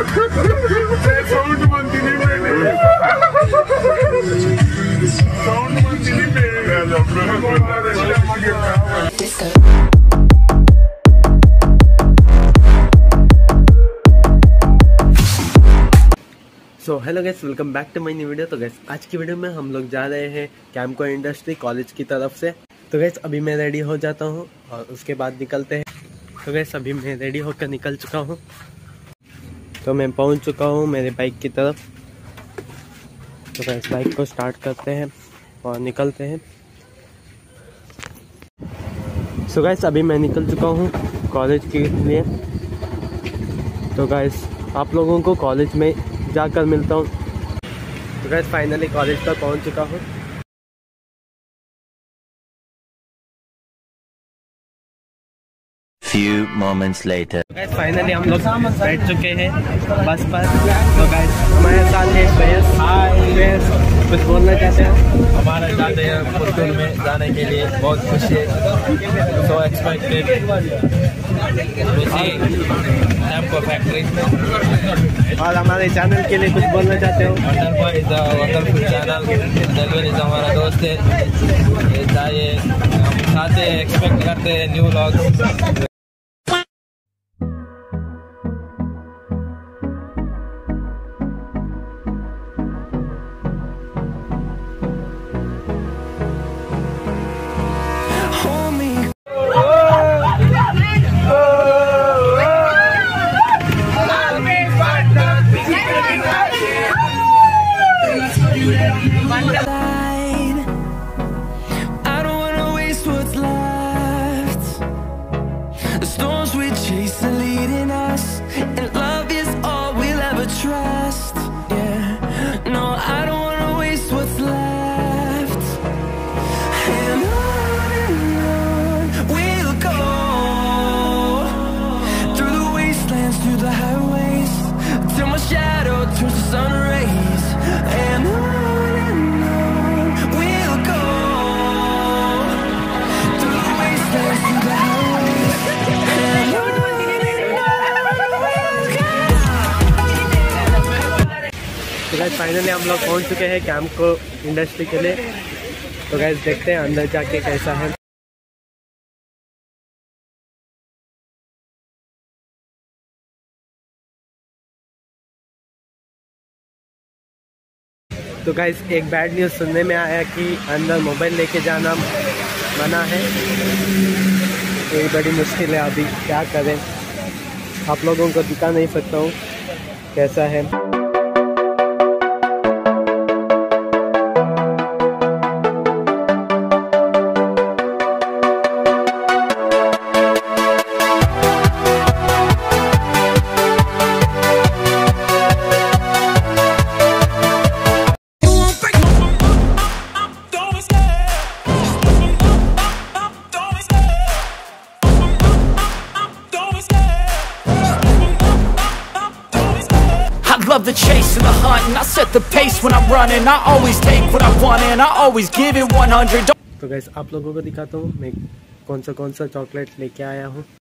Sound बनती नहीं पहले, साउंड बनती नहीं पहले। तो hello guys, welcome back to my new video. तो गैस आज की वीडियो में हम लोग जा रहे हैं कैम्को इंडस्ट्री कॉलेज की तरफ से। तो गैस अभी मैं रेडी हो जाता हूं और उसके बाद निकलते हैं। तो गैस अभी मैं रेडी होकर निकल चुका हूं। तो मैं पहुंच चुका हूं मेरे बाइक की तरफ। तो गैस बाइक को स्टार्ट करते हैं और निकलते हैं। सो गैस अभी मैं निकल चुका हूँ कॉलेज के लिए। तो गैस आप लोगों को कॉलेज में जाकर मिलता हूँ। तो गैस फाइनली कॉलेज तक पहुँच चुका हूँ। Few moments later. तो गैस फाइनली हम लोग बैठ चुके हैं बस पर। तो गैस हमारे साथ है श्रेयस। हाय श्रेयस, कुछ बोलना चाहते हैं? हमारा चाहते हैं पुस्तक में जाने के लिए बहुत खुशी है। So expected. आपको फैक्ट्री और हमारे चैनल के लिए कुछ बोलना चाहते हो? वंडरफुल चैनल, दलवीर इज हमारा दोस्त है। हम चाहते हैं, एक्सपेक्ट करते हैं new vlogs. I don't wanna waste what's left. The storms we chase are leading us, and love is all we'll ever trust. Yeah, no, I don't wanna waste what's left. And on we'll go through the wastelands, through the highways, till my shadow turns to sun rays. And guys finally हम लोग पहुंच चुके हैं Campco industry के लिए। तो gas देखते हैं अंदर जाके कैसा है। तो गैस एक बैड न्यूज़ सुनने में आया कि अंदर मोबाइल लेके जाना मना है। ये बड़ी मुश्किल है, अभी क्या करें। आप लोगों को दिखा नहीं सकता हूँ कैसा है। Love the chase and the hunt, and I set the pace when I'm running. I always take what I want and I always give it 100. तो गैस आप लोगों को दिखाता हूँ मैं कौन सा चॉकलेट लेके आया हूँ।